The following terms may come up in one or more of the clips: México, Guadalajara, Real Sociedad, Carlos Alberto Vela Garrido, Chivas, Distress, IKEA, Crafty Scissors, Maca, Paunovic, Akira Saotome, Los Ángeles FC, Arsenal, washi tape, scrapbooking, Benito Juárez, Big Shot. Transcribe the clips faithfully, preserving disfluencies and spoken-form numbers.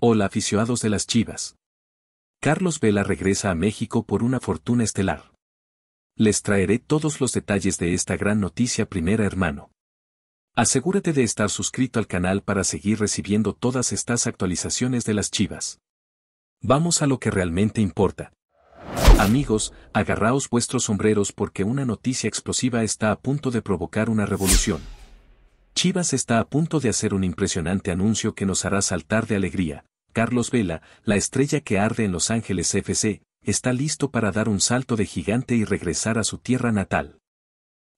Hola aficionados de las Chivas. Carlos Vela regresa a México por una fortuna estelar. Les traeré todos los detalles de esta gran noticia, primera hermano. Asegúrate de estar suscrito al canal para seguir recibiendo todas estas actualizaciones de las Chivas. Vamos a lo que realmente importa. Amigos, agarraos vuestros sombreros porque una noticia explosiva está a punto de provocar una revolución. Chivas está a punto de hacer un impresionante anuncio que nos hará saltar de alegría. Carlos Vela, la estrella que arde en Los Ángeles F C, está listo para dar un salto de gigante y regresar a su tierra natal.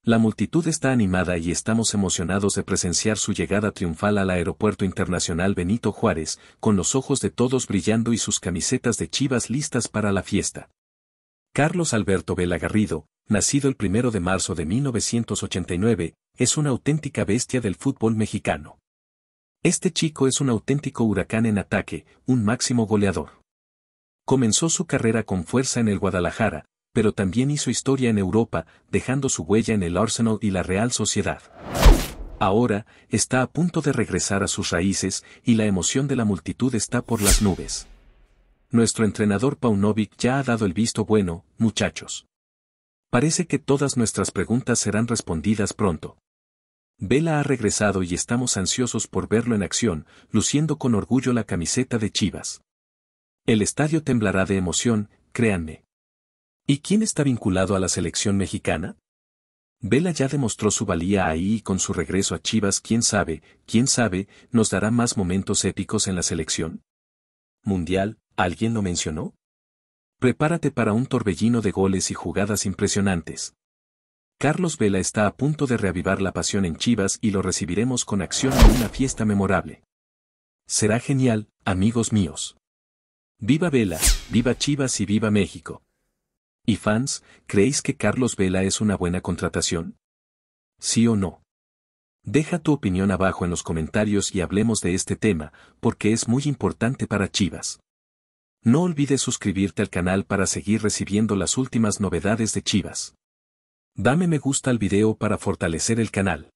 La multitud está animada y estamos emocionados de presenciar su llegada triunfal al Aeropuerto Internacional Benito Juárez, con los ojos de todos brillando y sus camisetas de Chivas listas para la fiesta. Carlos Alberto Vela Garrido, nacido el primero de marzo de mil novecientos ochenta y nueve, es una auténtica bestia del fútbol mexicano. Este chico es un auténtico huracán en ataque, un máximo goleador. Comenzó su carrera con fuerza en el Guadalajara, pero también hizo historia en Europa, dejando su huella en el Arsenal y la Real Sociedad. Ahora, está a punto de regresar a sus raíces, y la emoción de la multitud está por las nubes. Nuestro entrenador Paunovic ya ha dado el visto bueno, muchachos. Parece que todas nuestras preguntas serán respondidas pronto. Vela ha regresado y estamos ansiosos por verlo en acción, luciendo con orgullo la camiseta de Chivas. El estadio temblará de emoción, créanme. ¿Y quién está vinculado a la selección mexicana? Vela ya demostró su valía ahí y con su regreso a Chivas quién sabe, quién sabe, nos dará más momentos épicos en la selección. Mundial, ¿alguien lo mencionó? Prepárate para un torbellino de goles y jugadas impresionantes. Carlos Vela está a punto de reavivar la pasión en Chivas y lo recibiremos con acción en una fiesta memorable. Será genial, amigos míos. Viva Vela, viva Chivas y viva México. ¿Y fans, creéis que Carlos Vela es una buena contratación? ¿Sí o no? Deja tu opinión abajo en los comentarios y hablemos de este tema, porque es muy importante para Chivas. No olvides suscribirte al canal para seguir recibiendo las últimas novedades de Chivas. Dame me gusta al video para fortalecer el canal.